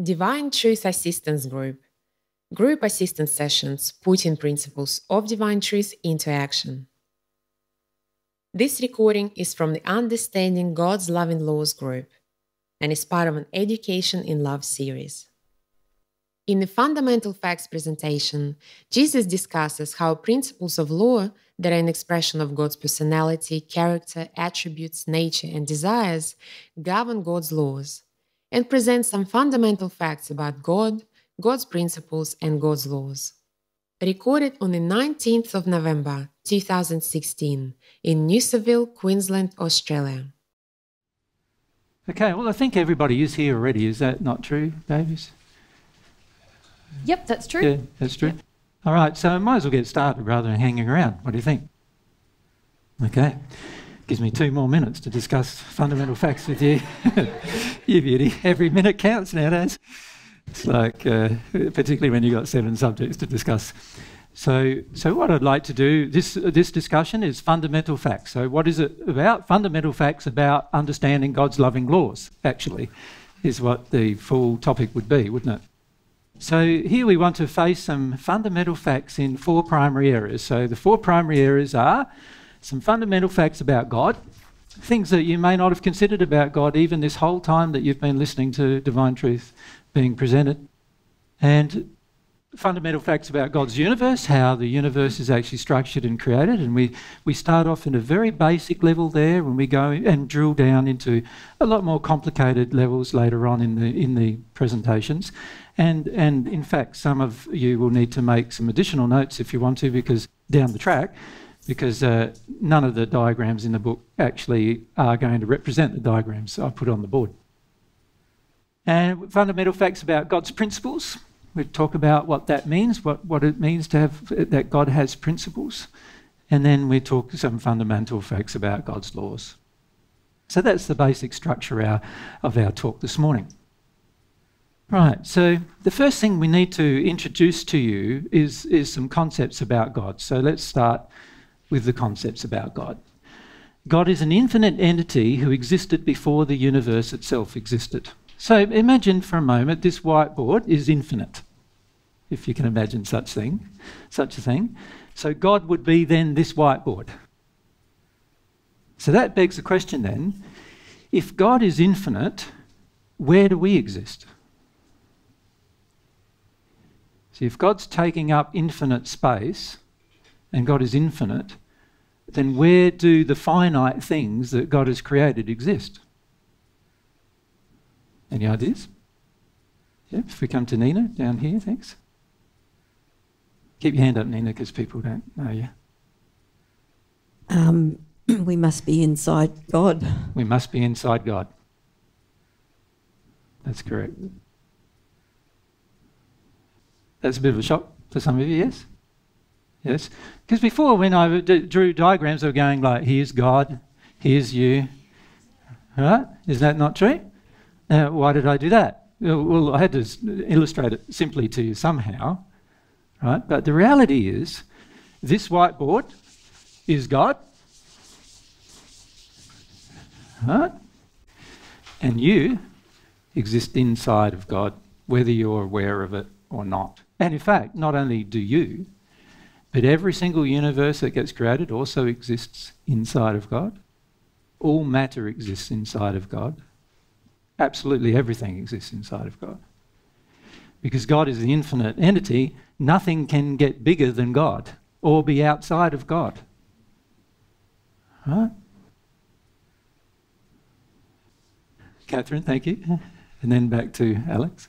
Divine Truth Assistance Group. Group assistance sessions putting principles of divine truth into action. This recording is from the Understanding God's Loving Laws group and is part of an Education in Love series. In the Fundamental Facts presentation, Jesus discusses how principles of law that are an expression of God's personality, character, attributes, nature, and desires govern God's laws, and presents some fundamental facts about God, God's principles, and God's laws. Recorded on the 19th of November, 2016 in Noosaville, Queensland, Australia. Okay, well, I think everybody is here already. Is that not true, Davies? Yep, that's true. Yeah, that's true. Yep. All right, so I might as well get started rather than hanging around. What do you think? Okay, gives me 2 more minutes to discuss fundamental facts with you. You beauty. Every minute counts nowadays. It's like, particularly when you've got 7 subjects to discuss. So what I'd like to do, this discussion is fundamental facts. So what is it about? Fundamental facts about understanding God's loving laws, actually, is what the full topic would be, wouldn't it? So here we want to face some fundamental facts in 4 primary areas. So the 4 primary areas are some fundamental facts about God, things that you may not have considered about God even this whole time that you've been listening to Divine Truth being presented, and fundamental facts about God's universe, how the universe is actually structured and created. And we start off in a very basic level there, and we go and drill down into a lot more complicated levels later on in the presentations. And in fact, some of you will need to make some additional notes if you want to, because down the track, because none of the diagrams in the book actually are going to represent the diagrams I put on the board. And fundamental facts about God's principles. We talk about what that means, what it means to have that God has principles, and then we talk some fundamental facts about God's laws. So that's the basic structure of our talk this morning. Right, so the first thing we need to introduce to you is some concepts about God. So let's start with the concepts about God. God is an infinite entity who existed before the universe itself existed. So imagine for a moment this whiteboard is infinite, if you can imagine such a thing. So God would be then this whiteboard. So that begs the question then, if God is infinite, where do we exist? So if God's taking up infinite space and God is infinite, then where do the finite things that God has created exist? Any ideas? Yep, if we come to Nina down here, thanks. Keep your hand up, Nina, because people don't know you. We must be inside God. We must be inside God. That's correct. That's a bit of a shock for some of you, yes? Yes. Because before, when I drew diagrams, they were going like, here's God, here's you. Right? Is that not true? Why did I do that? Well, I had to illustrate it simply to you somehow, right? But the reality is, this whiteboard is God, right? And you exist inside of God, whether you're aware of it or not. And in fact, not only do you, but every single universe that gets created also exists inside of God. All matter exists inside of God. Absolutely everything exists inside of God. Because God is the infinite entity, nothing can get bigger than God or be outside of God. Right? Catherine, thank you. And then back to Alex.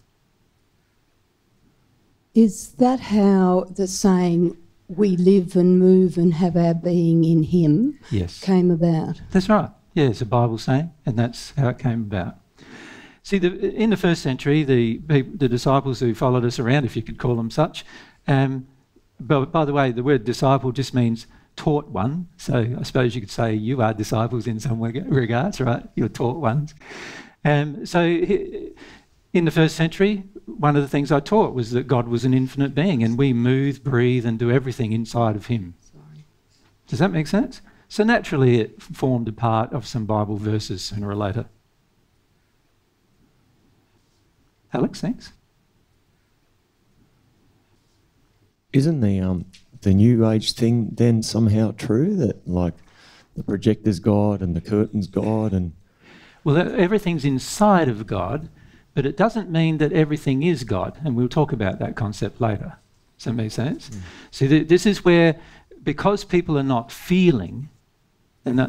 Is that how the saying, we live and move and have our being in Him, yes, came about? That's right. Yeah, it's a Bible saying, and that's how it came about. See, in the first century, the disciples who followed us around, if you could call them such, but by the way, the word disciple just means taught one, so I suppose you could say you are disciples in some regards, right? You're taught ones. So in the first century, one of the things I taught was that God was an infinite being and we move, breathe and do everything inside of Him. Sorry. Does that make sense? So naturally it formed a part of some Bible verses sooner or later. Alex, thanks. Isn't the New Age thing then somehow true, that like the projector's God and the curtain's God and... Well, everything's inside of God, but it doesn't mean that everything is God, and we'll talk about that concept later. Does that make sense? Mm. So this is where, because people are not feeling and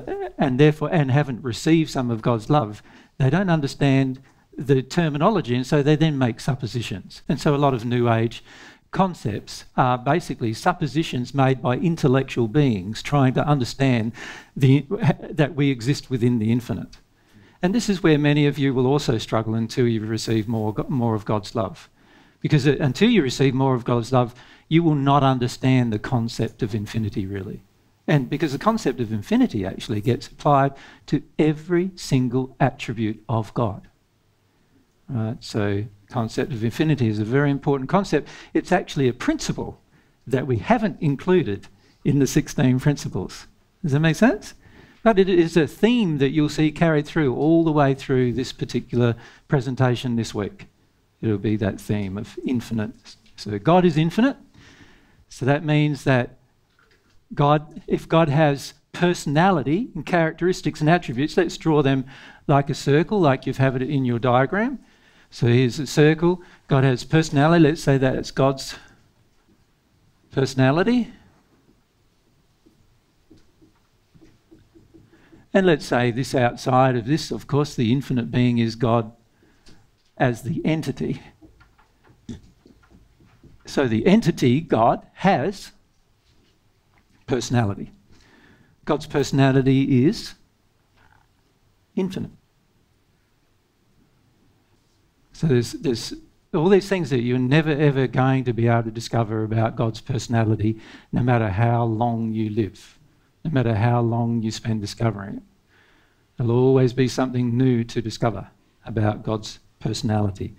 haven't received some of God's love, they don't understand the terminology, and so they then make suppositions. And so a lot of New Age concepts are basically suppositions made by intellectual beings trying to understand that we exist within the infinite. And this is where many of you will also struggle until you receive more of God's love. Because until you receive more of God's love, you will not understand the concept of infinity, really. And because the concept of infinity actually gets applied to every single attribute of God. Right? So the concept of infinity is a very important concept. It's actually a principle that we haven't included in the 16 principles. Does that make sense? But it is a theme that you'll see carried through all the way through this particular presentation this week. It'll be that theme of infinite. So God is infinite. So that means that God, if God has personality and characteristics and attributes, let's draw them like a circle, like you've had it in your diagram. So here's a circle. God has personality. Let's say that it's God's personality. And let's say this outside of this, of course, the infinite being is God as the entity. So the entity, God, has personality. God's personality is infinite. So there's all these things that you're never ever going to be able to discover about God's personality, no matter how long you live. No matter how long you spend discovering it. There'll always be something new to discover about God's personality,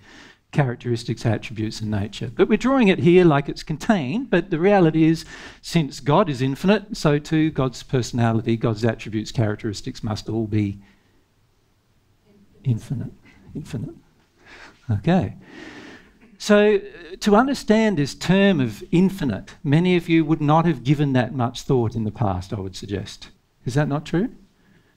characteristics, attributes and nature. But we're drawing it here like it's contained, but the reality is, since God is infinite, so too God's personality, God's attributes, characteristics must all be infinite. Infinite. Okay. So to understand this term of infinite, many of you would not have given that much thought in the past, I would suggest. Is that not true?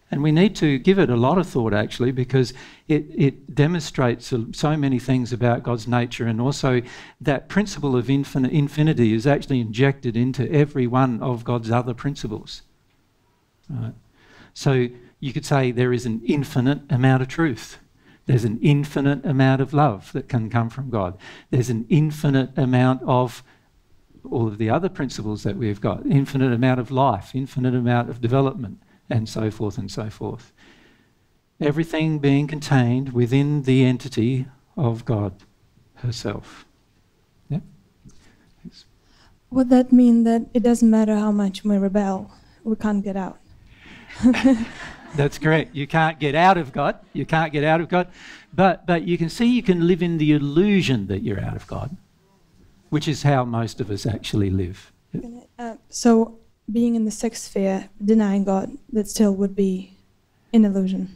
And we need to give it a lot of thought, actually, because it demonstrates so many things about God's nature, and also that principle of infinity is actually injected into every one of God's other principles. Right? So you could say there is an infinite amount of truth. There's an infinite amount of love that can come from God. There's an infinite amount of all of the other principles that we've got, infinite amount of life, infinite amount of development, and so forth and so forth. Everything being contained within the entity of God herself. Yeah? Thanks. Would that mean that it doesn't matter how much we rebel, we can't get out? That's correct. You can't get out of God. You can't get out of God. But you can see you can live in the illusion that you're out of God, which is how most of us actually live. So being in the sixth sphere, denying God, that still would be an illusion.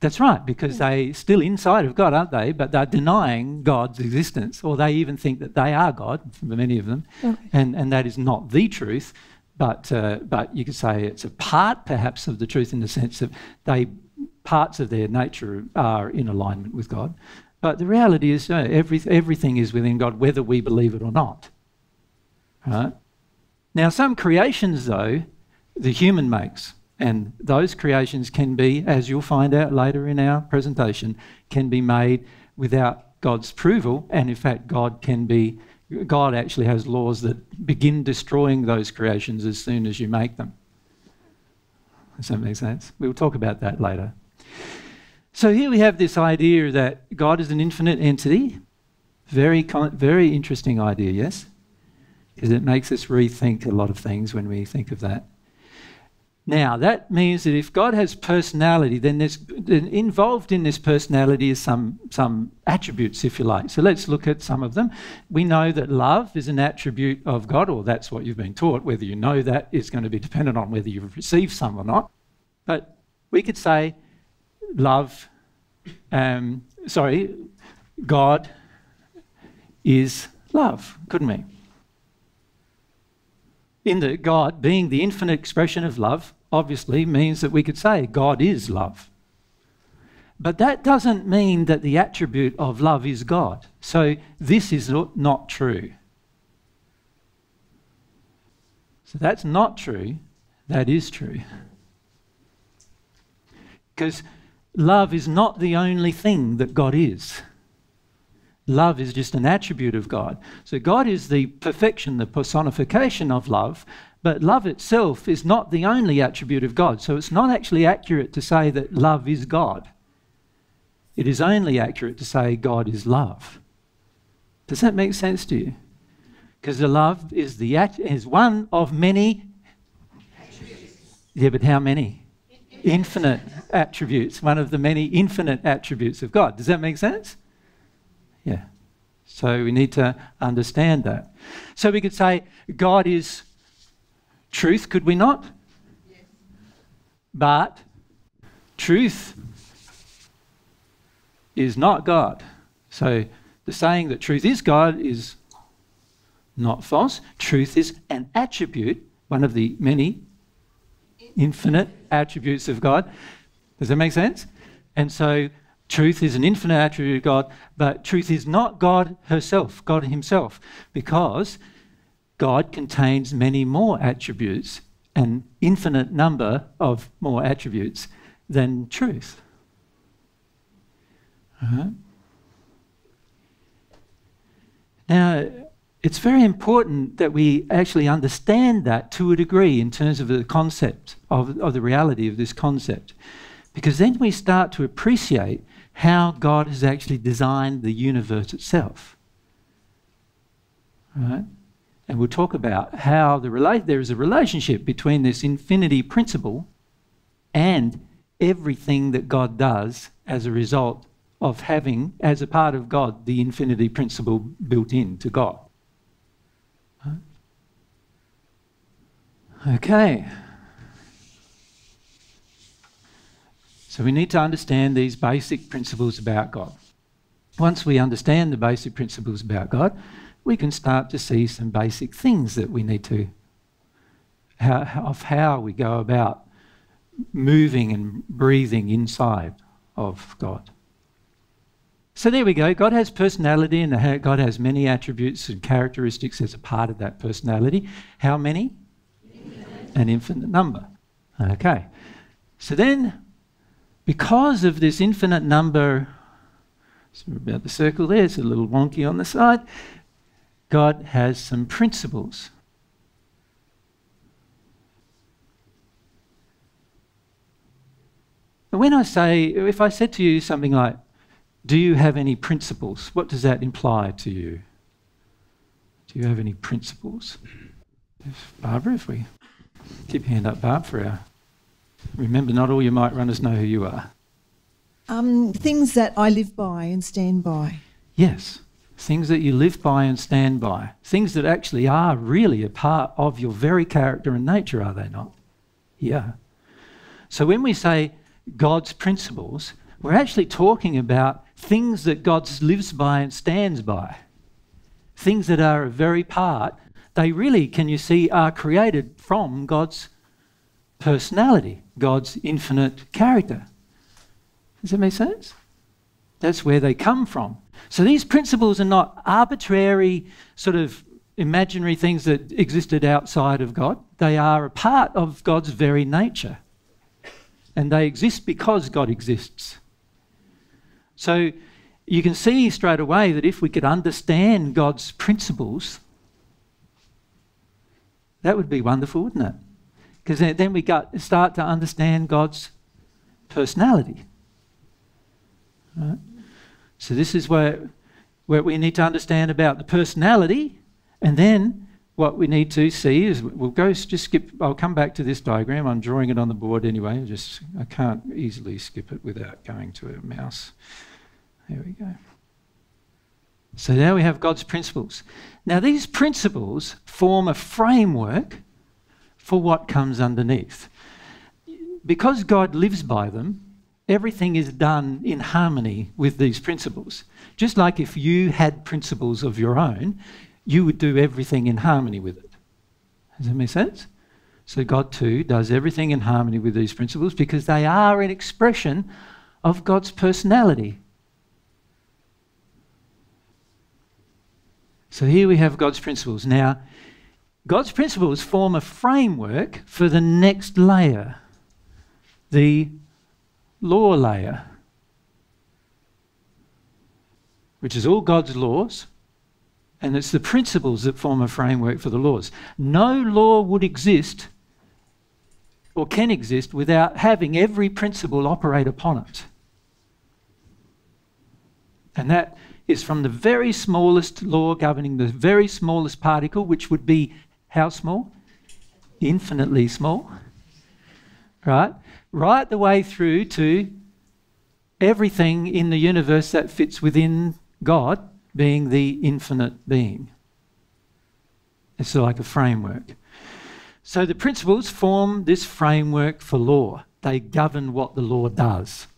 That's right, because they're still inside of God, aren't they? But they're denying God's existence, or they even think that they are God, for many of them, okay. And that is not the truth. But you could say it's a part, perhaps, of the truth in the sense that parts of their nature are in alignment with God. But the reality is, you know, everything is within God, whether we believe it or not. Right? Now, some creations, though, the human makes, and those creations can be, as you'll find out later in our presentation, can be made without God's approval, and in fact, God actually has laws that begin destroying those creations as soon as you make them. Does that make sense? We'll talk about that later. So here we have this idea that God is an infinite entity. Very interesting idea, yes? Because it makes us rethink a lot of things when we think of that. Now, that means that if God has personality, then involved in this personality is some attributes, if you like. So let's look at some of them. We know that love is an attribute of God, or that's what you've been taught. Whether you know that is going to be dependent on whether you've received some or not. But we could say God is love, couldn't we? In that God, being the infinite expression of love, obviously means that we could say God is love. But that doesn't mean that the attribute of love is God. So this is not true. So that's not true. That is true. Because love is not the only thing that God is. Love is just an attribute of God. So God is the perfection, the personification of love, but love itself is not the only attribute of God. So it's not actually accurate to say that love is God. It is only accurate to say God is love. Does that make sense to you? Because the love is one of many. Yeah, but how many? Infinite attributes, one of the many infinite attributes of God. Does that make sense? Yeah. So we need to understand that. So we could say God is truth, could we not? Yes. But truth is not God. So the saying that truth is God is not false. Truth is an attribute, one of the many infinite attributes of God. Does that make sense? And so truth is an infinite attribute of God, but truth is not God herself, God himself, because God contains many more attributes, an infinite number of more attributes than truth. Now, it's very important that we actually understand that to a degree in terms of the concept, of the reality of this concept, because then we start to appreciate how God has actually designed the universe itself. Right? And we'll talk about how there is a relationship between this infinity principle and everything that God does as a result of having, as a part of God, the infinity principle built into God. Okay. So we need to understand these basic principles about God. Once we understand the basic principles about God, we can start to see some basic things that we need to, how we go about moving and breathing inside of God. So there we go. God has personality and God has many attributes and characteristics as a part of that personality. How many? An infinite number. Okay. So then, because of this infinite number, so we're about the circle there, it's a little wonky on the side, God has some principles. And when I say, if I said to you something like, do you have any principles? What does that imply to you? Do you have any principles? Barbara, if we... Keep your hand up, Barb, for our... Remember, not all your might runners know who you are. Things that I live by and stand by. Yes, things that you live by and stand by. Things that actually are really a part of your very character and nature, are they not? Yeah. So when we say God's principles, we're actually talking about things that God lives by and stands by. Things that are a very part... They really, can you see, are created from God's personality, God's infinite character. Does that make sense? That's where they come from. So these principles are not arbitrary, sort of imaginary things that existed outside of God. They are a part of God's very nature. And they exist because God exists. So you can see straight away that if we could understand God's principles, that would be wonderful, wouldn't it? Because then we start to understand God's personality. Right? So this is where we need to understand about the personality, and then what we need to see is, we'll go, just skip, I'll come back to this diagram, I'm drawing it on the board anyway, I can't easily skip it without going to a mouse. There we go. So now we have God's principles. Now these principles form a framework for what comes underneath. Because God lives by them, everything is done in harmony with these principles. Just like if you had principles of your own, you would do everything in harmony with it. Does that make sense? So God too does everything in harmony with these principles because they are an expression of God's personality. So here we have God's principles. Now, God's principles form a framework for the next layer, the law layer, which is all God's laws, and it's the principles that form a framework for the laws. No law would exist or can exist without having every principle operate upon it. And that is from the very smallest law governing the very smallest particle, which would be how small? Infinitely small, right? Right the way through to everything in the universe that fits within God being the infinite being. It's like a framework. So the principles form this framework for law. They govern what the law does.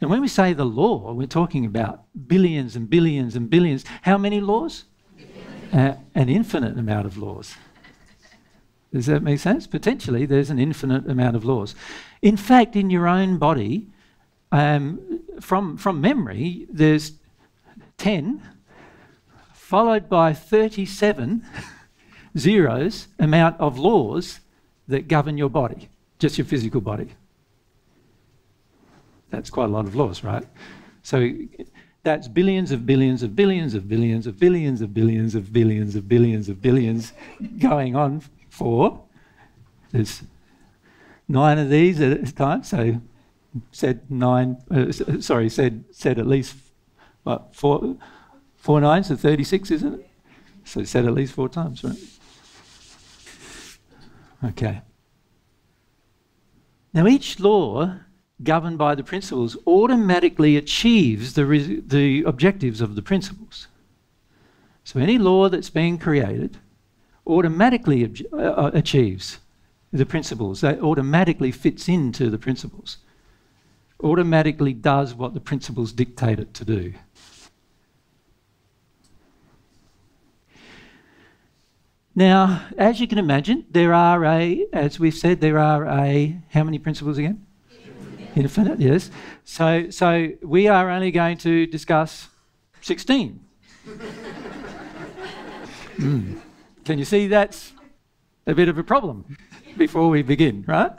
And when we say the law, we're talking about billions and billions and billions. How many laws? An infinite amount of laws. Does that make sense? Potentially, there's an infinite amount of laws. In fact, in your own body, from memory, there's 10, followed by 37 zeros amount of laws that govern your body, just your physical body. That's quite a lot of laws, right? So that's billions of billions of billions of billions of billions of billions of billions of billions of billions going on for. There's 9 of these at a time, so said 9, sorry, said at least what, 4 nines, so 36, isn't it? So said at least 4 times, right? Okay. Now each law governed by the principles automatically achieves the objectives of the principles. So any law that's being created automatically achieves the principles. That automatically fits into the principles. Automatically does what the principles dictate it to do. Now, as you can imagine, there are as we've said, there are how many principles again? Infinite, yes. So we are only going to discuss 16. Can you see that's a bit of a problem before we begin, right?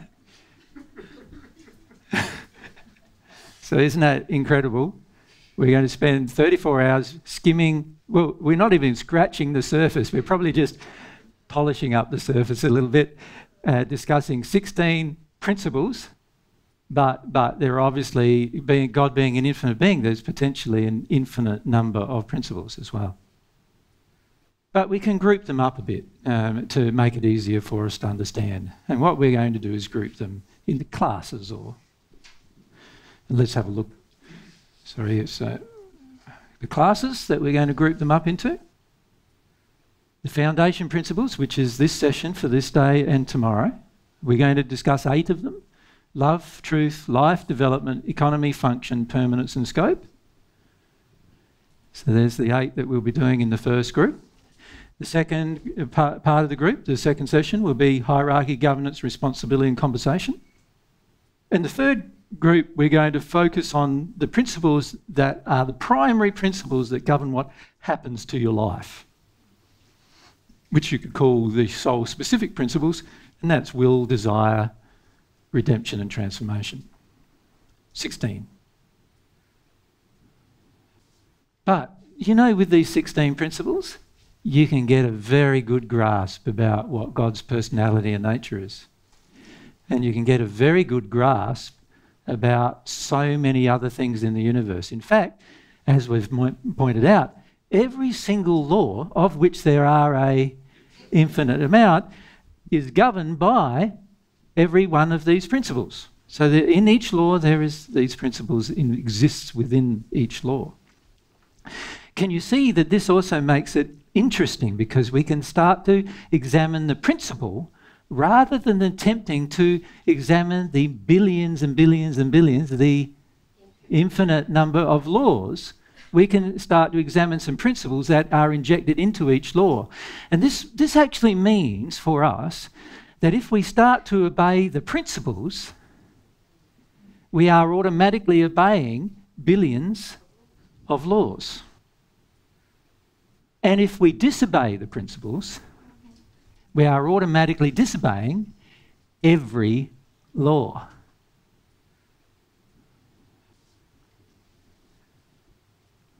So isn't that incredible? We're going to spend 34 hours skimming. Well, we're not even scratching the surface. We're probably just polishing up the surface a little bit, discussing 16 principles. But there are obviously, God being an infinite being, there's potentially an infinite number of principles as well. But we can group them up a bit to make it easier for us to understand. And what we're going to do is group them into classes. And let's have a look. Sorry, it's the classes that we're going to group them up into. The foundation principles, which is this session for this day and tomorrow. We're going to discuss 8 of them. Love, truth, life, development, economy, function, permanence and scope. So there's the 8 that we'll be doing in the first group. The second part of the group, the second session, will be hierarchy, governance, responsibility and compensation. And the third group, we're going to focus on the principles that are the primary principles that govern what happens to your life, which you could call the soul-specific principles, and that's will, desire, redemption and transformation. 16. But, you know, with these 16 principles, you can get a very good grasp about what God's personality and nature is. And you can get a very good grasp about so many other things in the universe. In fact, as we've pointed out, every single law, of which there are an infinite amount, is governed by every one of these principles. So that in each law there is these principles exists within each law. Can you see that this also makes it interesting because we can start to examine the principle rather than attempting to examine the billions and billions and billions, the infinite number of laws, we can start to examine some principles that are injected into each law. And this actually means for us that if we start to obey the principles, we are automatically obeying billions of laws. And if we disobey the principles, we are automatically disobeying every law.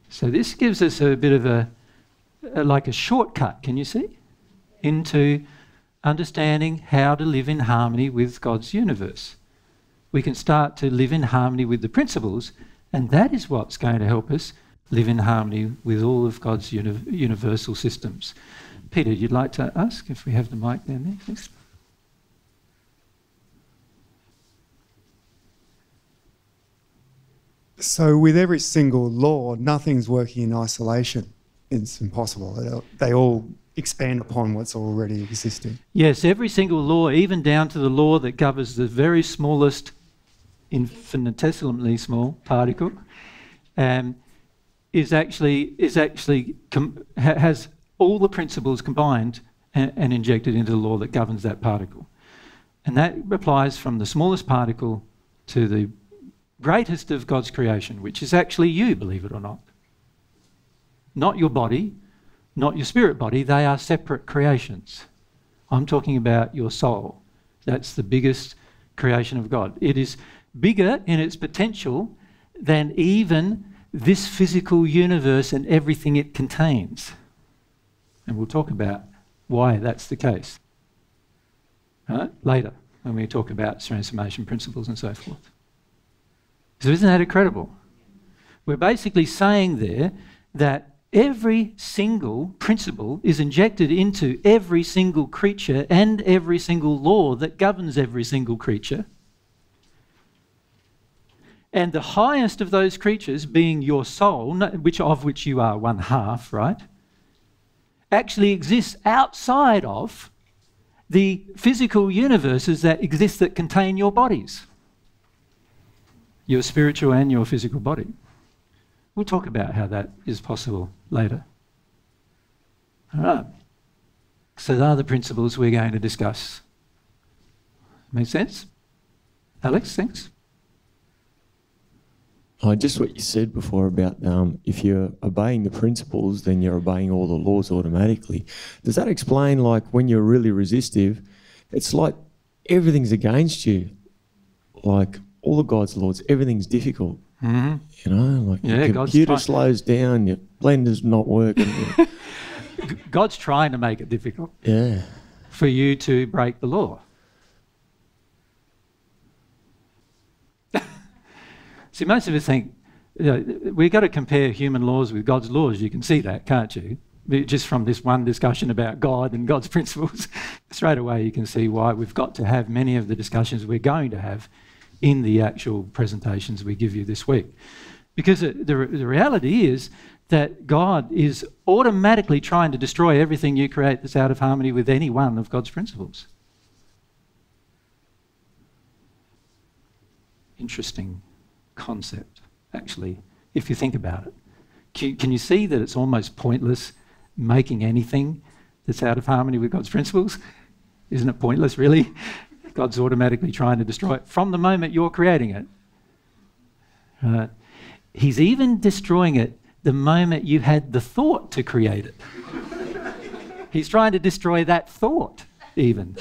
So this gives us a bit of a shortcut, can you see, into understanding how to live in harmony with God's universe. We can start to live in harmony with the principles, and that is what's going to help us live in harmony with all of God's universal systems. Peter, you'd like to ask if we have the mic down there? Thanks. So with every single law, nothing's working in isolation. It's impossible. They all expand upon what's already existing. Yes, every single law, even down to the law that governs the very smallest, infinitesimally small particle, has all the principles combined and injected into the law that governs that particle. And that applies from the smallest particle to the greatest of God's creation, which is actually you, believe it or not. Not your body, not your spirit body, they are separate creations. I'm talking about your soul. That's the biggest creation of God. It is bigger in its potential than even this physical universe and everything it contains. And we'll talk about why that's the case later when we talk about transformation principles and so forth. So isn't that incredible? We're basically saying there that every single principle is injected into every single creature and every single law that governs every single creature. And the highest of those creatures, being your soul, of which you are one half, right, actually exists outside of the physical universes that exist that contain your bodies, your spiritual and your physical body. We'll talk about how that is possible later. All right. So those are the principles we're going to discuss. Make sense? Alex, thanks. Just what you said before about if you're obeying the principles, then you're obeying all the laws automatically. Does that explain, like, when you're really resistive, it's like everything's against you? Like, all of God's laws, everything's difficult. Mm-hmm. You know, like your computer slows down, your blender's not working. God's trying to make it difficult for you to break the law. See, most of us think, you know, we've got to compare human laws with God's laws. You can see that, can't you? Just from this one discussion about God and God's principles, straight away you can see why we've got to have many of the discussions we're going to have in the actual presentations we give you this week. Because the reality is that God is automatically trying to destroy everything you create that's out of harmony with any one of God's principles. Interesting concept, actually, if you think about it. Can you see that it's almost pointless making anything that's out of harmony with God's principles? Isn't it pointless, really? God's automatically trying to destroy it from the moment you're creating it. He's even destroying it the moment you had the thought to create it. He's trying to destroy that thought, even.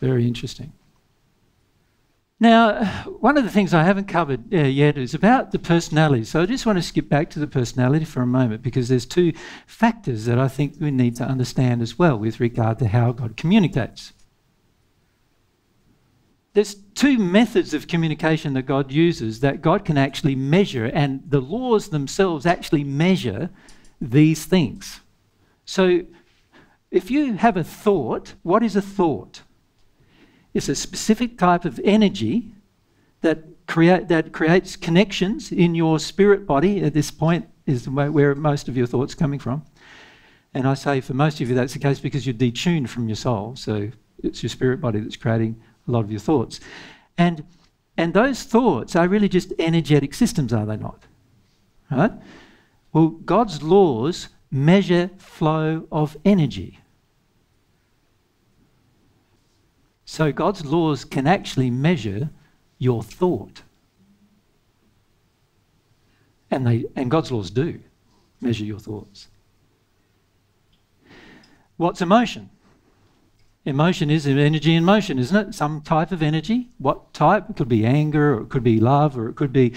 Very interesting. Now, one of the things I haven't covered yet is about the personality. So I just want to skip back to the personality for a moment, because there's two factors that I think we need to understand as well with regard to how God communicates. There's two methods of communication that God uses that God can actually measure, and the laws themselves actually measure these things. So if you have a thought, what is a thought? It's a specific type of energy that creates connections in your spirit body. At this point is where most of your thoughts are coming from. And I say for most of you that's the case because you're detuned from your soul. So it's your spirit body that's creating a lot of your thoughts. And And those thoughts are really just energetic systems, are they not? Right? Well, God's laws measure flow of energy. So God's laws can actually measure your thought. And God's laws do measure your thoughts. What's emotion? Emotion is energy in motion, isn't it? Some type of energy. What type? It could be anger, or it could be love, or it could be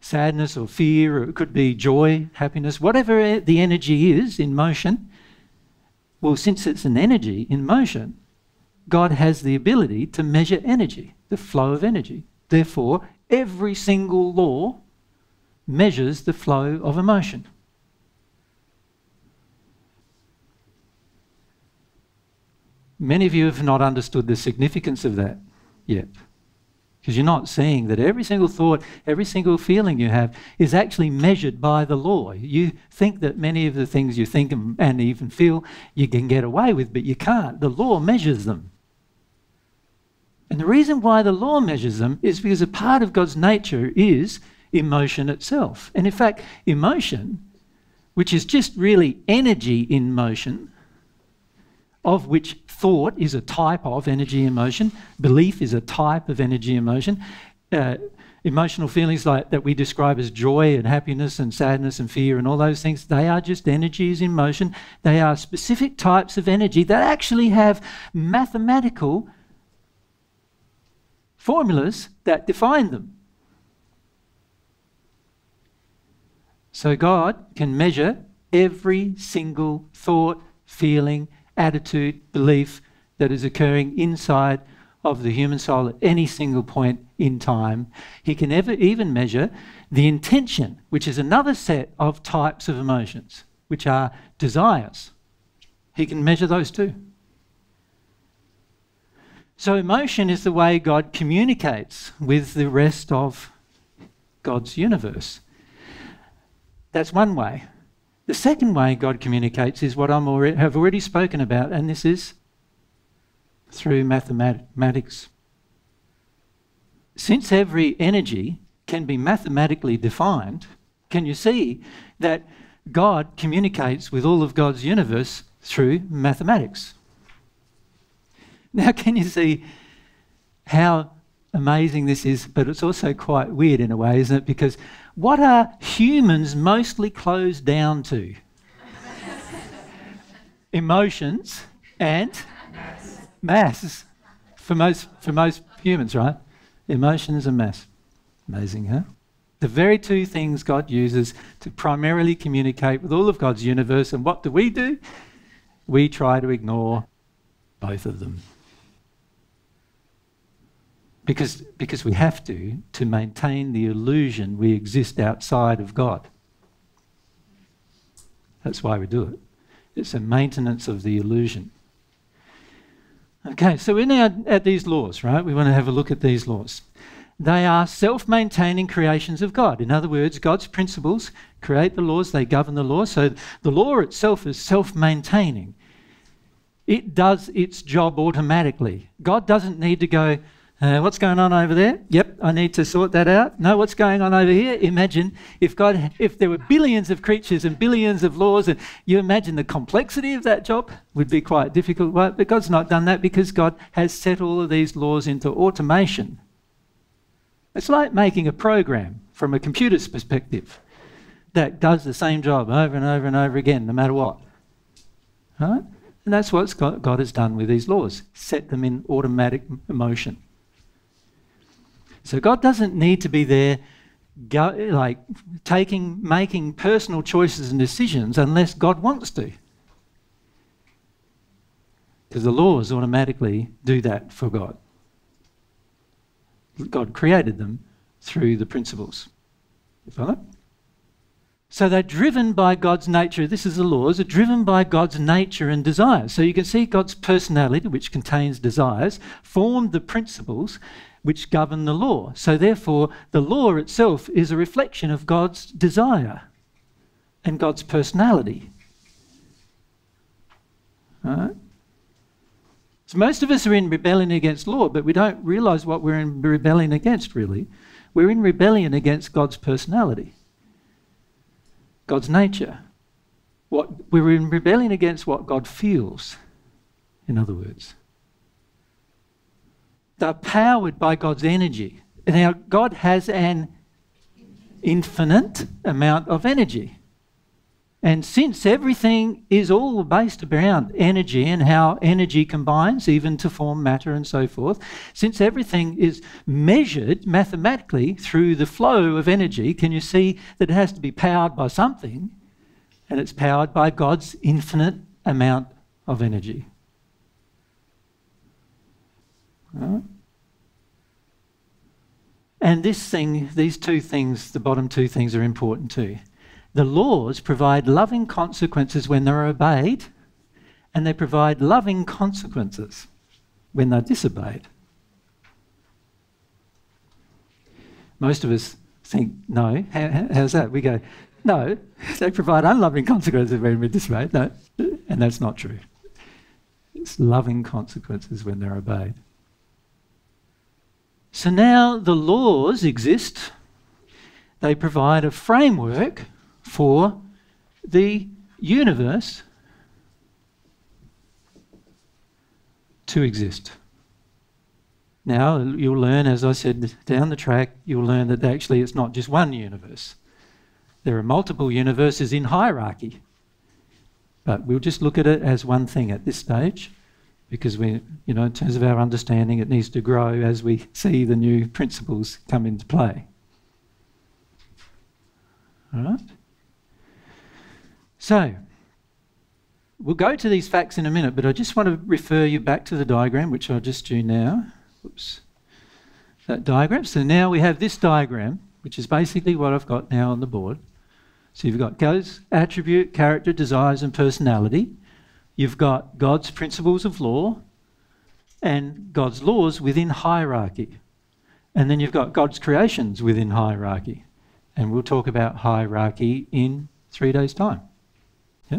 sadness or fear, or it could be joy, happiness. Whatever the energy is in motion, well, since it's an energy in motion, God has the ability to measure energy, the flow of energy. Therefore, every single law measures the flow of emotion. Many of you have not understood the significance of that yet, because you're not seeing that every single thought, every single feeling you have is actually measured by the law. You think that many of the things you think and even feel you can get away with, but you can't. The law measures them. And the reason why the law measures them is because a part of God's nature is emotion itself. And in fact, emotion, which is just really energy in motion, of which thought is a type of energy emotion, belief is a type of energy emotion, emotional feelings like that we describe as joy and happiness and sadness and fear and all those things, they are just energies in motion. They are specific types of energy that actually have mathematical formulas that define them. So God can measure every single thought, feeling, attitude, belief that is occurring inside of the human soul at any single point in time. He can even measure the intention, which is another set of types of emotions, which are desires. He can measure those too. So emotion is the way God communicates with the rest of God's universe. That's one way. The second way God communicates is what I have already spoken about, and this is through mathematics. Since every energy can be mathematically defined, can you see that God communicates with all of God's universe through mathematics? Now, can you see how amazing this is? But it's also quite weird in a way, isn't it? Because what are humans mostly closed down to? Emotions and mass. For most humans, right? Emotions and mass. Amazing, huh? The very two things God uses to primarily communicate with all of God's universe. And what do? We try to ignore both of them. Because we have to maintain the illusion we exist outside of God. That's why we do it. It's a maintenance of the illusion. Okay, so we're now at these laws, right? We want to have a look at these laws. They are self-maintaining creations of God. In other words, God's principles create the laws, they govern the law. So the law itself is self-maintaining. It does its job automatically. God doesn't need to go, what's going on over there? Yep, I need to sort that out. No, what's going on over here? Imagine if God, if there were billions of creatures and billions of laws, and you imagine the complexity of that job would be quite difficult, right? But God's not done that because God has set all of these laws into automation. It's like making a program from a computer's perspective that does the same job over and over and over again, no matter what. Right? And that's what God has done with these laws, set them in automatic motion. So God doesn't need to be there making personal choices and decisions unless God wants to. Because the laws automatically do that for God. God created them through the principles. You follow? So they're driven by God's nature. This is the laws, are driven by God's nature and desires. So you can see God's personality, which contains desires, formed the principles which govern the law. So therefore, the law itself is a reflection of God's desire and God's personality. All right? It's Most of us are in rebellion against law, but we don't realise what we're in rebellion against, really. We're in rebellion against God's personality, God's nature. We're in rebellion against what God feels, in other words. They're powered by God's energy. Now, God has an infinite amount of energy. And since everything is all based around energy and how energy combines even to form matter and so forth, since everything is measured mathematically through the flow of energy, can you see that it has to be powered by something? And it's powered by God's infinite amount of energy. Right? And this thing, these two things, the bottom two things are important too. The laws provide loving consequences when they're obeyed, and they provide loving consequences when they're disobeyed. Most of us think, no, how's that? We go, no, they provide unloving consequences when we're disobeyed. No, and that's not true. It's loving consequences when they're obeyed. So now the laws exist. They provide a framework for the universe to exist. Now, you'll learn, as I said, down the track, you'll learn that actually it's not just one universe. There are multiple universes in hierarchy. But we'll just look at it as one thing at this stage, because we, you know, in terms of our understanding, it needs to grow as we see the new principles come into play. All right. So, we'll go to these facts in a minute, but I just want to refer you back to the diagram, which I'll just do now. Oops. That diagram. So now we have this diagram, which is basically what I've got now on the board. So you've got God's attribute, character, desires, and personality. You've got God's principles of law and God's laws within hierarchy. And then you've got God's creations within hierarchy. And we'll talk about hierarchy in 3 days' time, yeah?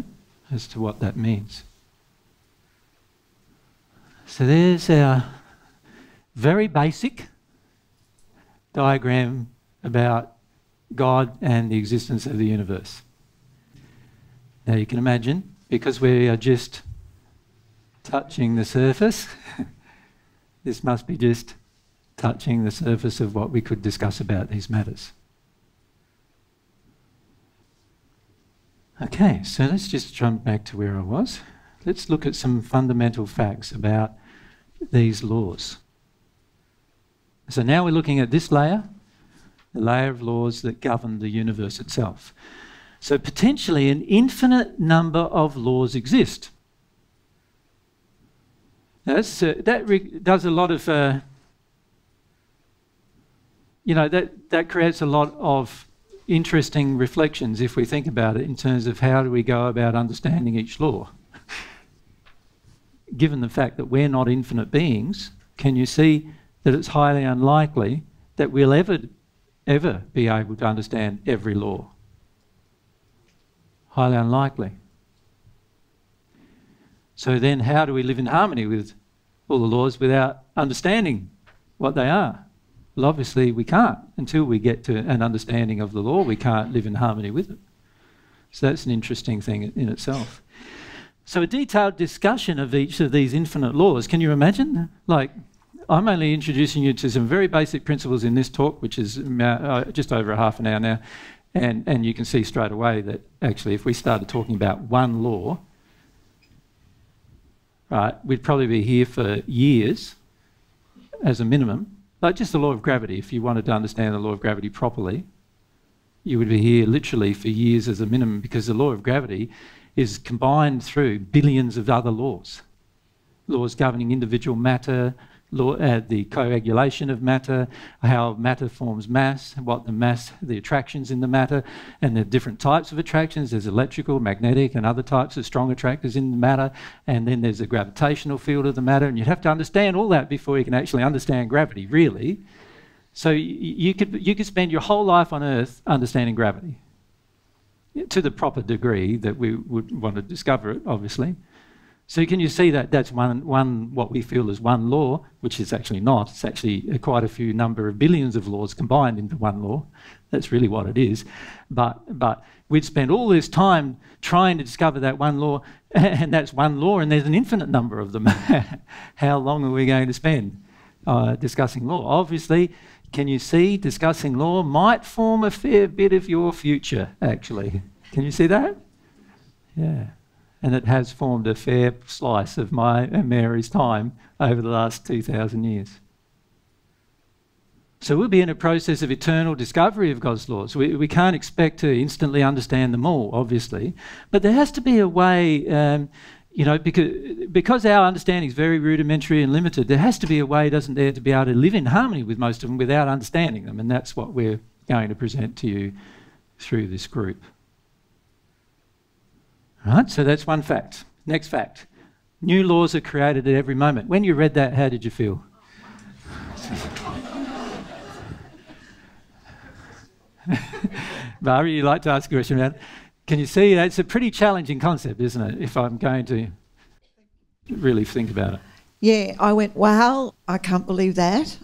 As to what that means. So there's our very basic diagram about God and the existence of the universe. Now you can imagine, because we are just touching the surface, this must be just touching the surface of what we could discuss about these matters. Okay, so let's just jump back to where I was. Let's look at some fundamental facts about these laws. So now we're looking at this layer, the layer of laws that govern the universe itself. So potentially an infinite number of laws exist. Now that's, that does a lot of, you know, that creates a lot of interesting reflections if we think about it in terms of how do we go about understanding each law. Given the fact that we're not infinite beings, can you see that it's highly unlikely that we'll ever be able to understand every law? Highly unlikely. So then how do we live in harmony with all the laws without understanding what they are? Well, obviously we can't. Until we get to an understanding of the law, we can't live in harmony with it. So that's an interesting thing in itself. So a detailed discussion of each of these infinite laws, can you imagine? Like, I'm only introducing you to some very basic principles in this talk, which is just over ½ an hour now, and you can see straight away that actually if we started talking about one law, right, we'd probably be here for years as a minimum. Like just the law of gravity, if you wanted to understand the law of gravity properly, you would be here literally for years as a minimum, because the law of gravity is combined through billions of other laws. Laws governing individual matter, the coagulation of matter, how matter forms mass, what the mass, the attractions in the matter, and the different types of attractions. There's electrical, magnetic, and other types of strong attractors in the matter, and then there's the gravitational field of the matter, and you'd have to understand all that before you can actually understand gravity, really. So you could spend your whole life on Earth understanding gravity, to the proper degree that we would want to discover it, obviously. So can you see that that's one what we feel is one law, which is actually not. It's actually quite a few number of billions of laws combined into one law. That's really what it is. But we'd spend all this time trying to discover that one law, and that's one law, and there's an infinite number of them. How long are we going to spend discussing law? Obviously, can you see discussing law might form a fair bit of your future, actually. Can you see that? Yeah. And it has formed a fair slice of my and Mary's time over the last 2,000 years. So we'll be in a process of eternal discovery of God's laws. We can't expect to instantly understand them all, obviously. But there has to be a way, you know, because our understanding is very rudimentary and limited, there has to be a way, doesn't there, to be able to live in harmony with most of them without understanding them. And that's what we're going to present to you through this group. Right, so that's one fact. Next fact. New laws are created at every moment. When you read that, how did you feel? Barbara, you like to ask a question about it. Can you see that? It's a pretty challenging concept, isn't it, if I'm going to really think about it. Yeah, I went, wow, I can't believe that.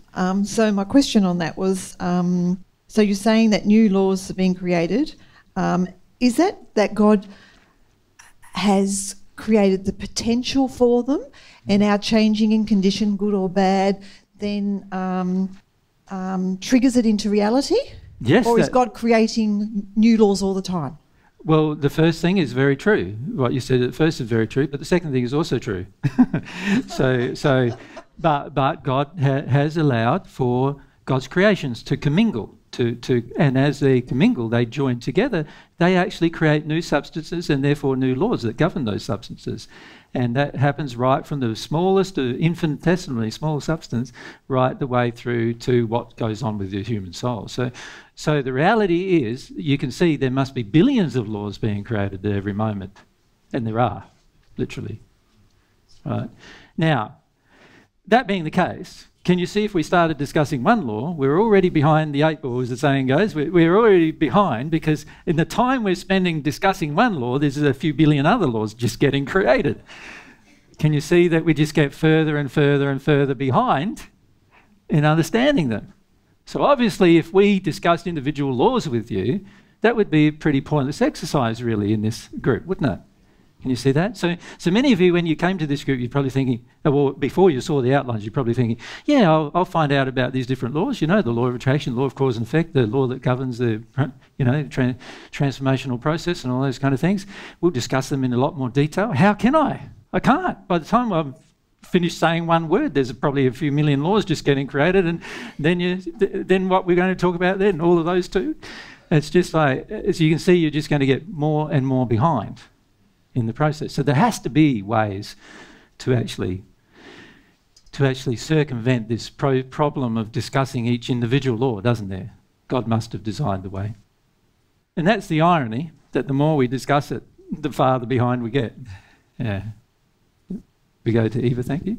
So my question on that was, so you're saying that new laws are being created. Is that God has created the potential for them, and our changing in condition, good or bad, then triggers it into reality? Yes. Or is God creating new laws all the time? Well, the first thing is very true. What you said at first is very true, but the second thing is also true. But God has allowed for God's creations to commingle. And as they commingle, they join together, they actually create new substances and therefore new laws that govern those substances. And that happens right from the smallest to infinitesimally small substance right the way through to what goes on with the human soul. So the reality is, you can see there must be billions of laws being created at every moment. And there are, literally. Right. Now, that being the case, can you see if we started discussing one law, we're already behind the eight ball, as the saying goes. We're already behind because in the time we're spending discussing one law, there's a few billion other laws just getting created. Can you see that we just get further and further and further behind in understanding them? So obviously, if we discussed individual laws with you, that would be a pretty pointless exercise, really, in this group, wouldn't it? Can you see that? So many of you, when you came to this group, you're probably thinking, well, before you saw the outlines, you're probably thinking, yeah, I'll find out about these different laws, you know, the law of attraction, law of cause and effect, the law that governs the, you know, transformational process and all those kind of things. We'll discuss them in a lot more detail. How can I? I can't. By the time I've finished saying one word, there's probably a few million laws just getting created, and then what we're going to talk about then, all of those too. It's just like, as you can see, you're just going to get more and more behind in the process. So there has to be ways to actually circumvent this problem of discussing each individual law, doesn't there? God must have designed the way. And that's the irony, that the more we discuss it, the farther behind we get. Yeah. We go to Eva, thank you.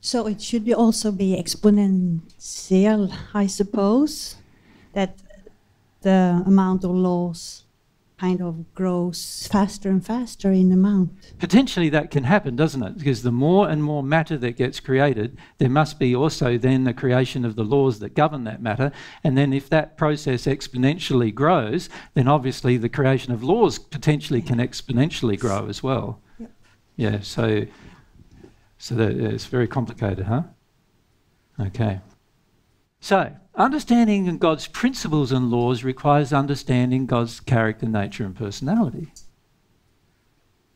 So it should be also be exponential, I suppose, that the amount of laws kind of grows faster and faster in amount. Potentially that can happen, doesn't it? Because the more and more matter that gets created, there must be also then the creation of the laws that govern that matter. And then if that process exponentially grows, then obviously the creation of laws potentially can exponentially grow as well. Yep. Yeah, so that, it's very complicated, huh? Okay. So, understanding God's principles and laws requires understanding God's character, nature, and personality.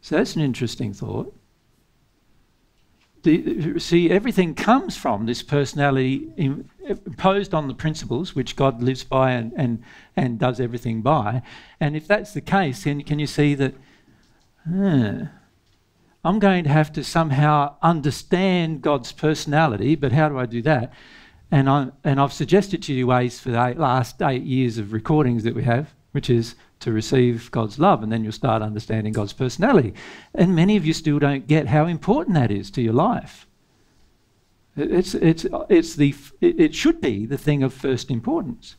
So that's an interesting thought. See, everything comes from this personality imposed on the principles which God lives by and does everything by. And if that's the case, then can you see that I'm going to have to somehow understand God's personality, but how do I do that? And I've suggested to you ways for the last 8 years of recordings that we have, which is to receive God's love, and then you'll start understanding God's personality. And many of you still don't get how important that is to your life. It should be the thing of first importance.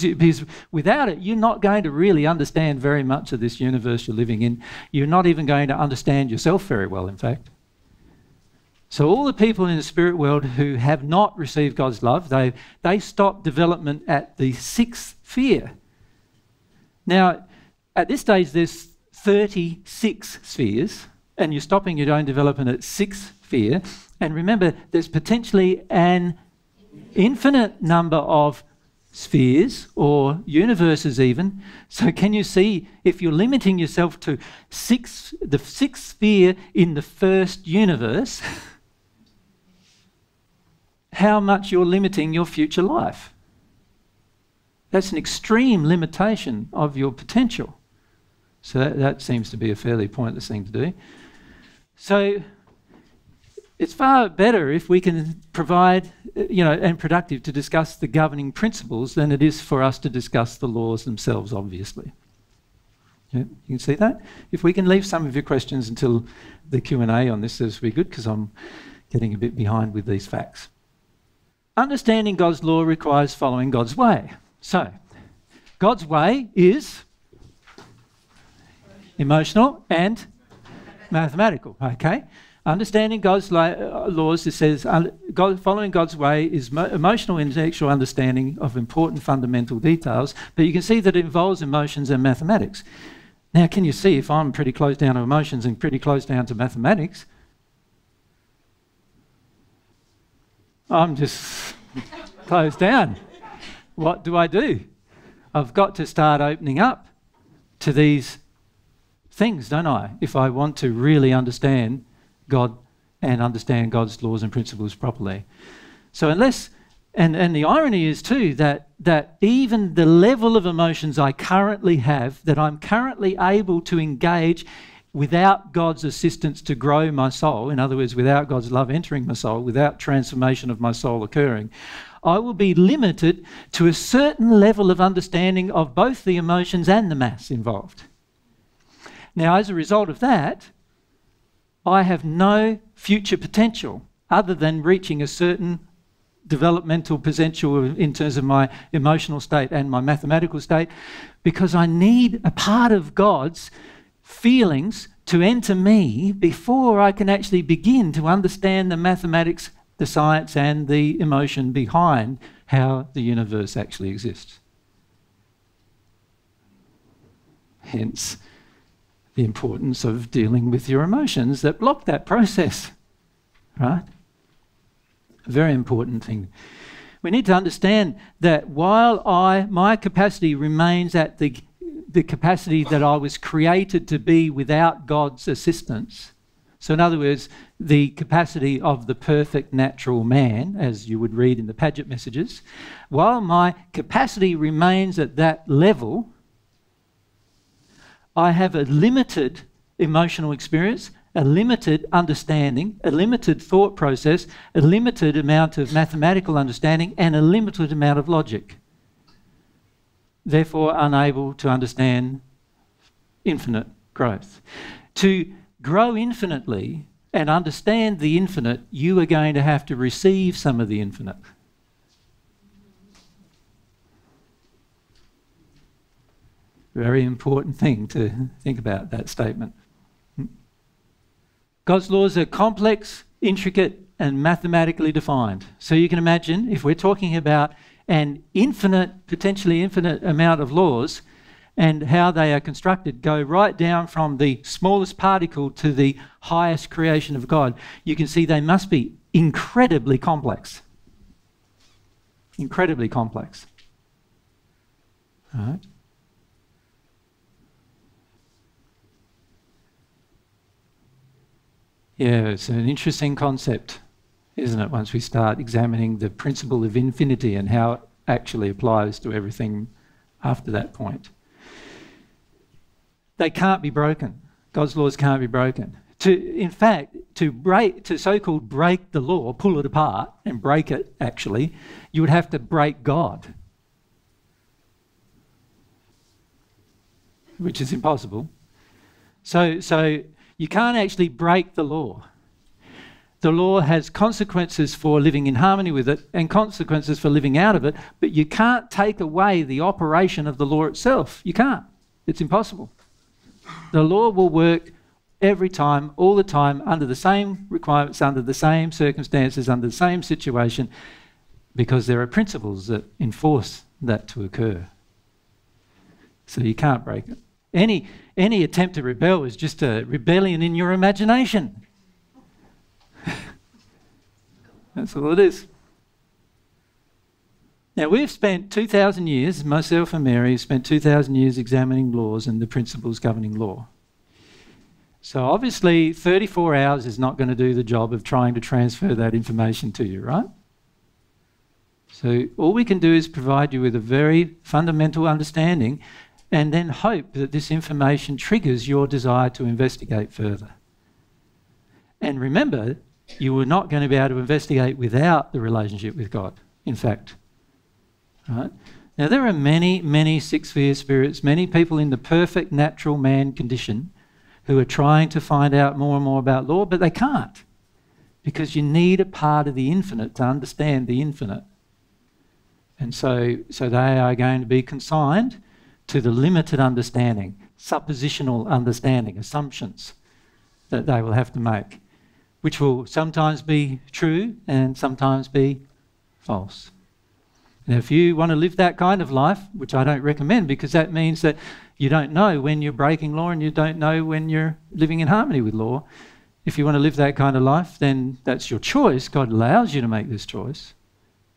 Because without it, you're not going to really understand very much of this universe you're living in. You're not even going to understand yourself very well, in fact. So all the people in the spirit world who have not received God's love, they stop development at the sixth sphere. Now, at this stage, there's 36 spheres, and you're stopping your own development at sixth sphere. And remember, there's potentially an infinite number of spheres or universes even. So can you see, if you're limiting yourself to the sixth sphere in the first universe, how much you're limiting your future life? That's an extreme limitation of your potential. So that seems to be a fairly pointless thing to do. So it's far better if we can provide, and productive to discuss the governing principles than it is for us to discuss the laws themselves, obviously. Yeah, you can see that? If we can leave some of your questions until the Q&A on this, this will be good, because I'm getting a bit behind with these facts. Understanding God's law requires following God's way. So, God's way is emotional and mathematical, okay? Understanding God's laws, it says, following God's way is emotional and intellectual understanding of important fundamental details, but you can see that it involves emotions and mathematics. Now, can you see if I'm pretty close down to emotions and pretty close down to mathematics? I'm just closed down. What do? I've got to start opening up to these things, don't I, if I want to really understand God and understand God's laws and principles properly. So unless, and the irony is too that even the level of emotions I currently have, that I'm currently able to engage without God's assistance to grow my soul, in other words, without God's love entering my soul, without transformation of my soul occurring, I will be limited to a certain level of understanding of both the emotions and the maths involved. Now, as a result of that, I have no future potential other than reaching a certain developmental potential in terms of my emotional state and my mathematical state, because I need a part of God's feelings to enter me before I can actually begin to understand the mathematics, the science and the emotion behind how the universe actually exists. Hence, the importance of dealing with your emotions that block that process, right? A very important thing. We need to understand that while my capacity remains at the capacity that I was created to be without God's assistance, so in other words, the capacity of the perfect natural man, as you would read in the Padgett messages, while my capacity remains at that level, I have a limited emotional experience, a limited understanding, a limited thought process, a limited amount of mathematical understanding, and a limited amount of logic. Therefore, unable to understand infinite growth. To grow infinitely and understand the infinite, you are going to have to receive some of the infinite. Very important thing to think about, that statement. God's laws are complex, intricate, and mathematically defined. So you can imagine, if we're talking about an infinite, potentially infinite amount of laws and how they are constructed, go right down from the smallest particle to the highest creation of God, you can see they must be incredibly complex. Incredibly complex. All right. Yeah, it's an interesting concept, isn't it, once we start examining the principle of infinity and how it actually applies to everything after that point. They can't be broken. God's laws can't be broken. In fact, to so-called break the law, pull it apart and break it, actually, you would have to break God, which is impossible. So you can't actually break the law. The law has consequences for living in harmony with it and consequences for living out of it, but you can't take away the operation of the law itself. You can't. It's impossible. The law will work every time, all the time, under the same requirements, under the same circumstances, under the same situation, because there are principles that enforce that to occur. So you can't break it. Any attempt to rebel is just a rebellion in your imagination. That's all it is. Now, we've spent 2,000 years, myself and Mary, have spent 2,000 years examining laws and the principles governing law. So obviously, 34 hours is not going to do the job of trying to transfer that information to you, right? So all we can do is provide you with a very fundamental understanding and then hope that this information triggers your desire to investigate further. And remember, you were not going to be able to investigate without the relationship with God, in fact. Right? Now, there are many, many six-fear spirits, many people in the perfect natural man condition who are trying to find out more and more about law, but they can't, because you need a part of the infinite to understand the infinite. And so they are going to be consigned to the limited understanding, suppositional understanding, assumptions that they will have to make, which will sometimes be true and sometimes be false. Now, if you want to live that kind of life, which I don't recommend, because that means that you don't know when you're breaking law and you don't know when you're living in harmony with law. If you want to live that kind of life, then that's your choice. God allows you to make this choice,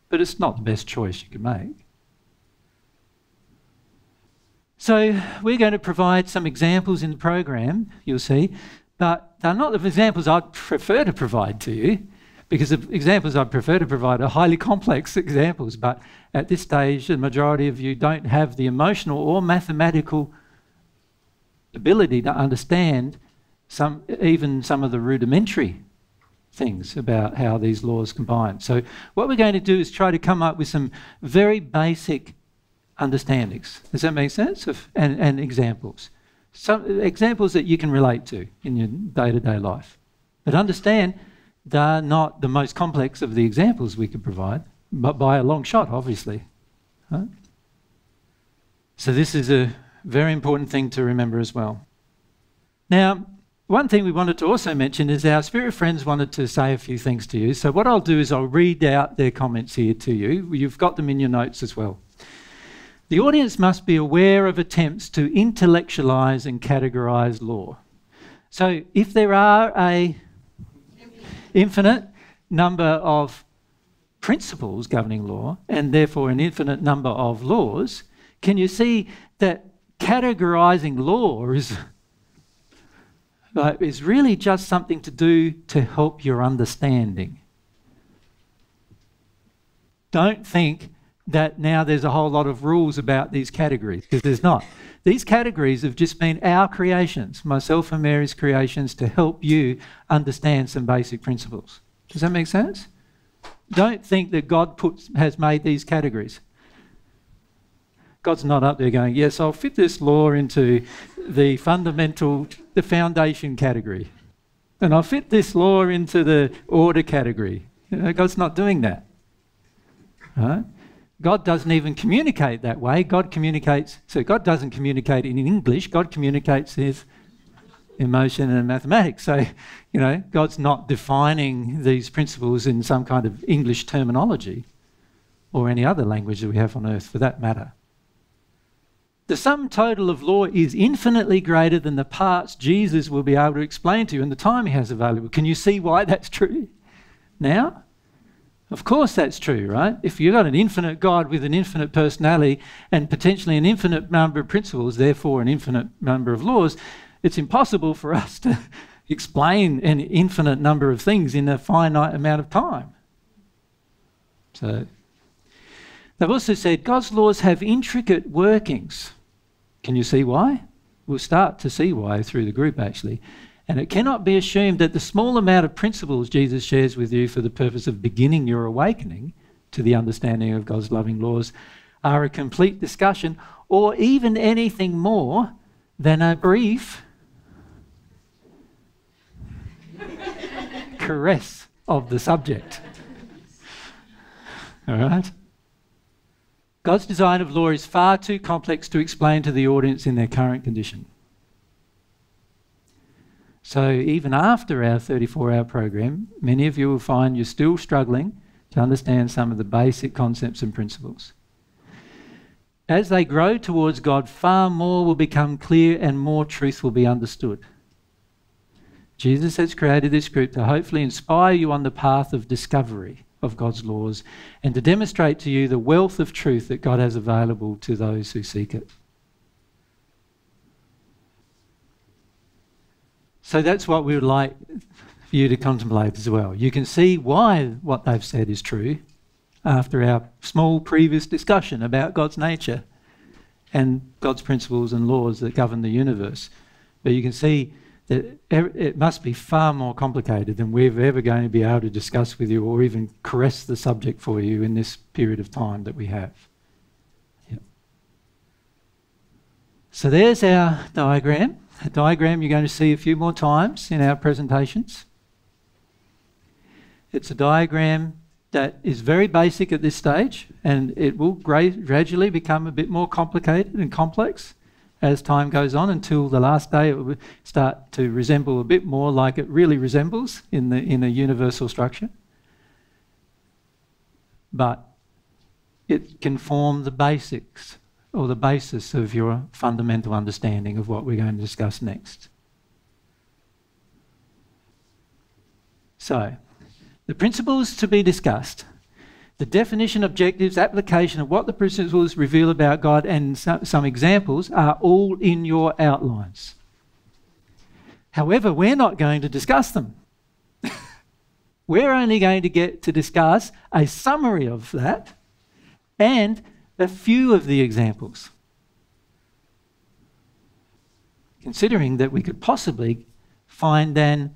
but it's not the best choice you can make. So we're going to provide some examples in the program, you'll see, but they're not the examples I'd prefer to provide to you, because the examples I prefer to provide are highly complex examples, but at this stage the majority of you don't have the emotional or mathematical ability to understand even some of the rudimentary things about how these laws combine. So what we're going to do is try to come up with some very basic understandings. Does that make sense? And examples. Some examples that you can relate to in your day-to-day life. But understand, they're not the most complex of the examples we could provide, but by a long shot, obviously. Right? So this is a very important thing to remember as well. Now, one thing we wanted to also mention is our spirit friends wanted to say a few things to you. So what I'll do is I'll read out their comments here to you. You've got them in your notes as well. The audience must be aware of attempts to intellectualise and categorise law. So if there are a infinite number of principles governing law, and therefore an infinite number of laws, can you see that categorizing law is really just something to do to help your understanding? Don't think that now there's a whole lot of rules about these categories, because there's not. These categories have just been our creations, myself and Mary's creations, to help you understand some basic principles. Does that make sense? Don't think that God has made these categories. God's not up there going, yes, I'll fit this law into the fundamental, the foundation category. And I'll fit this law into the order category. You know, God's not doing that. Right? God doesn't even communicate that way. God communicates, so God doesn't communicate in English. God communicates his emotion and mathematics. So, you know, God's not defining these principles in some kind of English terminology or any other language that we have on earth for that matter. The sum total of law is infinitely greater than the parts Jesus will be able to explain to you in the time he has available. Can you see why that's true now? Of course that's true, right? If you've got an infinite God with an infinite personality and potentially an infinite number of principles, therefore an infinite number of laws, it's impossible for us to explain an infinite number of things in a finite amount of time. So, they've also said God's laws have intricate workings. Can you see why? We'll start to see why through the group, actually. And it cannot be assumed that the small amount of principles Jesus shares with you for the purpose of beginning your awakening to the understanding of God's loving laws are a complete discussion or even anything more than a brief caress of the subject. All right? God's design of law is far too complex to explain to the audience in their current condition. So even after our 34-hour program, many of you will find you're still struggling to understand some of the basic concepts and principles. As they grow towards God, far more will become clear and more truth will be understood. Jesus has created this group to hopefully inspire you on the path of discovery of God's laws and to demonstrate to you the wealth of truth that God has available to those who seek it. So that's what we would like for you to contemplate as well. You can see why what they've said is true after our small previous discussion about God's nature and God's principles and laws that govern the universe. But you can see that it must be far more complicated than we're ever going to be able to discuss with you or even caress the subject for you in this period of time that we have. Yep. So there's our diagram, a diagram you're going to see a few more times in our presentations. It's a diagram that is very basic at this stage, and it will gradually become a bit more complicated and complex as time goes on, until the last day it will start to resemble a bit more like it really resembles in a universal structure. But it can form the basics or the basis of your fundamental understanding of what we're going to discuss next. So, the principles to be discussed, the definition, objectives, application of what the principles reveal about God and some examples are all in your outlines. However, we're not going to discuss them. We're only going to get to discuss a summary of that and a few of the examples. Considering that we could possibly find an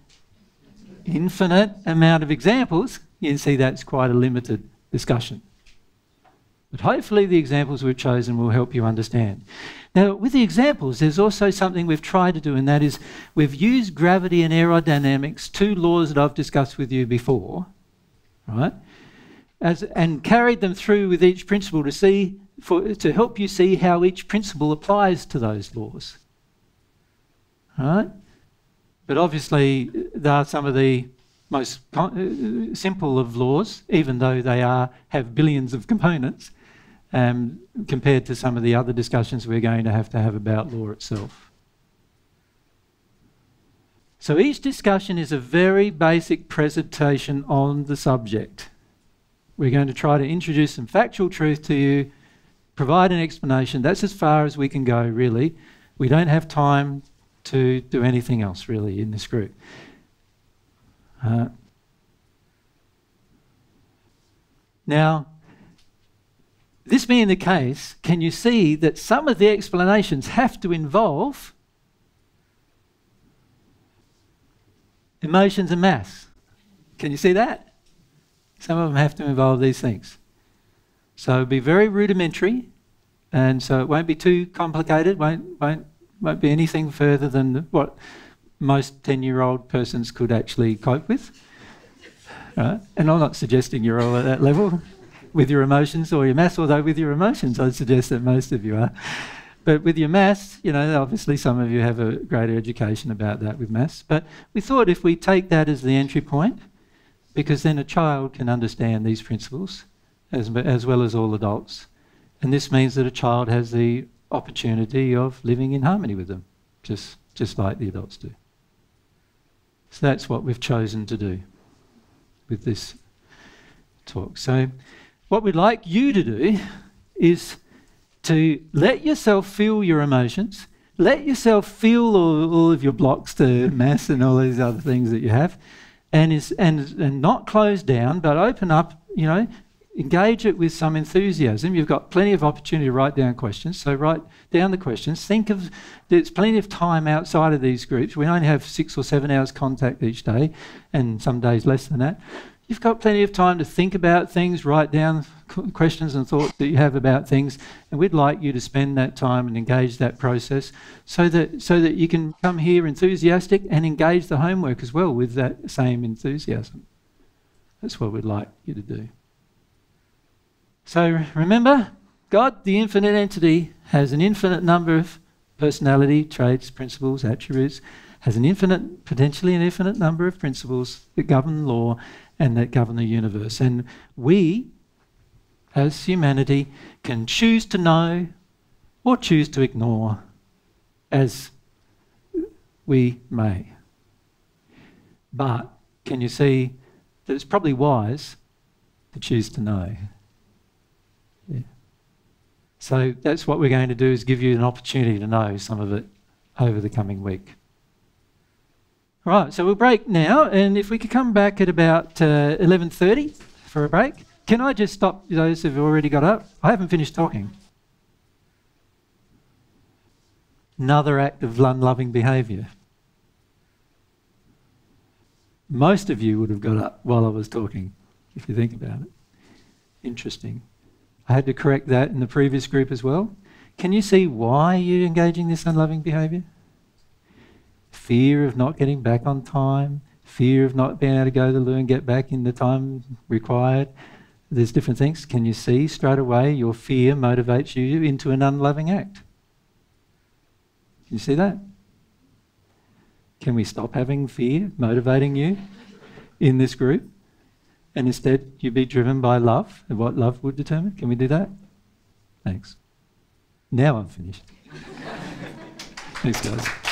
infinite amount of examples, you can see that's quite a limited discussion. But hopefully the examples we've chosen will help you understand. Now, with the examples, there's also something we've tried to do, and that is we've used gravity and aerodynamics, two laws that I've discussed with you before, right? And carried them through with each principle to help you see how each principle applies to those laws, right? But obviously, there are some of the most simple of laws, even though they have billions of components, compared to some of the other discussions we're going to have about law itself. So each discussion is a very basic presentation on the subject. We're going to try to introduce some factual truth to you, provide an explanation. That's as far as we can go, really. We don't have time to do anything else, really, in this group. Now, this being the case, can you see that some of the explanations have to involve emotions and mass? Can you see that? Some of them have to involve these things. So it'll be very rudimentary, and so it won't be too complicated, won't be anything further than what most 10-year-old persons could actually cope with. Right? And I'm not suggesting you're all at that level with your emotions or your mass, although with your emotions I'd suggest that most of you are. But with your mass, you know, obviously some of you have a greater education about that with mass. But we thought if we take that as the entry point, because then a child can understand these principles as well as all adults. And this means that a child has the opportunity of living in harmony with them, just like the adults do. So that's what we've chosen to do with this talk. So what we'd like you to do is to let yourself feel your emotions, let yourself feel all of your blocks to mass and all these other things that you have, and not close down, but open up, you know, engage it with some enthusiasm. You've got plenty of opportunity to write down questions, so write down the questions. Think of, there's plenty of time outside of these groups. We only have 6 or 7 hours contact each day, and some days less than that. You've got plenty of time to think about things, write down questions and thoughts that you have about things, and we'd like you to spend that time and engage that process so that you can come here enthusiastic and engage the homework as well with that same enthusiasm. That's what we'd like you to do. So remember, God, the infinite entity, has an infinite number of personality, traits, principles, attributes, has an infinite, potentially an infinite number of principles that govern law and that govern the universe. And we, as humanity, can choose to know or choose to ignore as we may. But can you see that it's probably wise to choose to know? Yeah. So that's what we're going to do, is give you an opportunity to know some of it over the coming week. All right, so we'll break now, and if we could come back at about 11:30 for a break. Can I just stop those who've already got up? I haven't finished talking. Another act of unloving behaviour. Most of you would have got up while I was talking, if you think about it. Interesting. I had to correct that in the previous group as well. Can you see why you're engaging this unloving behaviour? Fear of not getting back on time, fear of not being able to go to the loo and get back in the time required. There's different things. Can you see straight away your fear motivates you into an unloving act? Can you see that? Can we stop having fear motivating you in this group, and instead you be driven by love and what love would determine? Can we do that? Thanks. Now I'm finished. Thanks, guys.